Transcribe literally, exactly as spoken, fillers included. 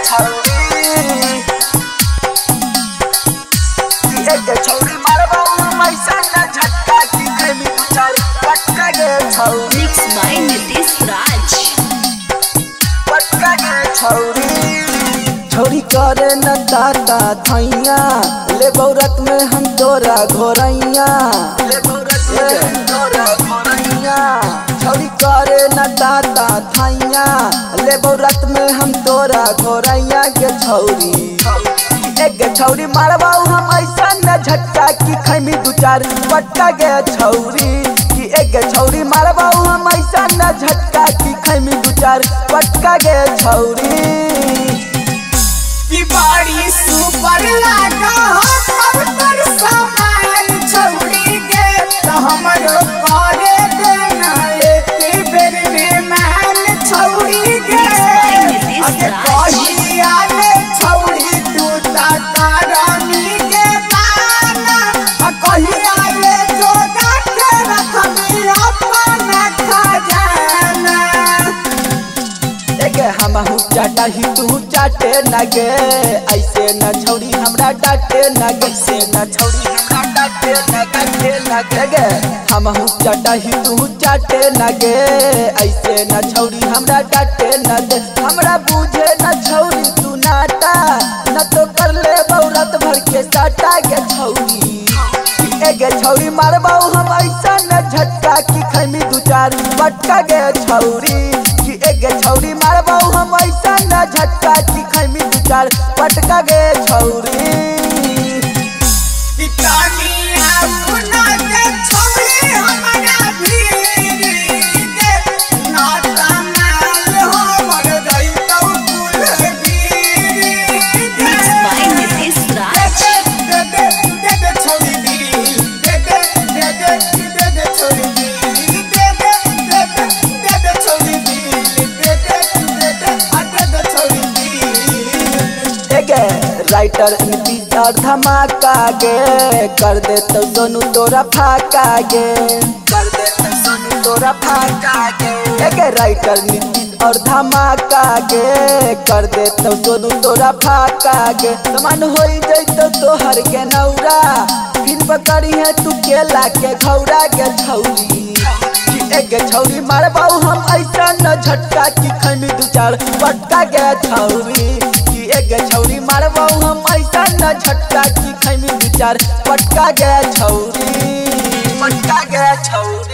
Mix by Nitish राज। छोरी करे न दादा धैया ले बौरत में हम तोरा घोरैया। छोरी करे न दादा धैया ले बौरत में हम तोरा घोरैया के छौरी। एक छौरी मारबा हम ऐसा न झटका की खैमी दू चार पटका गे छौरी। एक छौरी मारबा हम ऐसा न झटका की खैमी दू चार पटका गे छौरी। ई बाड़ी सुपर लागा हो सब पर सामान छौरी के त हमरो करे देना एक बेर में मान छौरी के। अरे कहि आले छौरी तू ता तारानी के ताना आ कहि आले जोगा के रखम चाटा ही तू चाटे नगे ऐसे न छौरी हमरा डाटे नगे से न छौरी हमरा डाटे नगे नगे। हमहू चाटा ही तू चाटे नगे ऐसे न छौरी हमरा डाटे नगे। हमरा बूझे न छौरी तू नाटा न तो कर ले बौरत भर के साटा गे छौरी। एगे छौरी मारबा हम ऐसा न झटका की खैमी दू चार पटका गे छौरी। एगे छौरी मारबा हम ऐसा न झटका की खैमी दू चार पटका गे छौरी। राइटर नीतीश और धमाका गे कर दे तो सोनू तोरा फाका गे कर दे तो सोनू तोरा फाका गे। एगे राइटर नीतीश और धमाका गे कर दे तो सोनू तोरा फाका गे। समान होई जइतो तोहर के नौरा फिर पकड़ी है तू केला के घौरा गे छौरी। एगे छौरी मारबा हम ऐसा न झटका की खैमी दू चार पटका गे छौरी। एगे छौरी मारबा हम ऐसा न झटका की खैमी दू चार पटका गे छौरी पटका गे छौरी।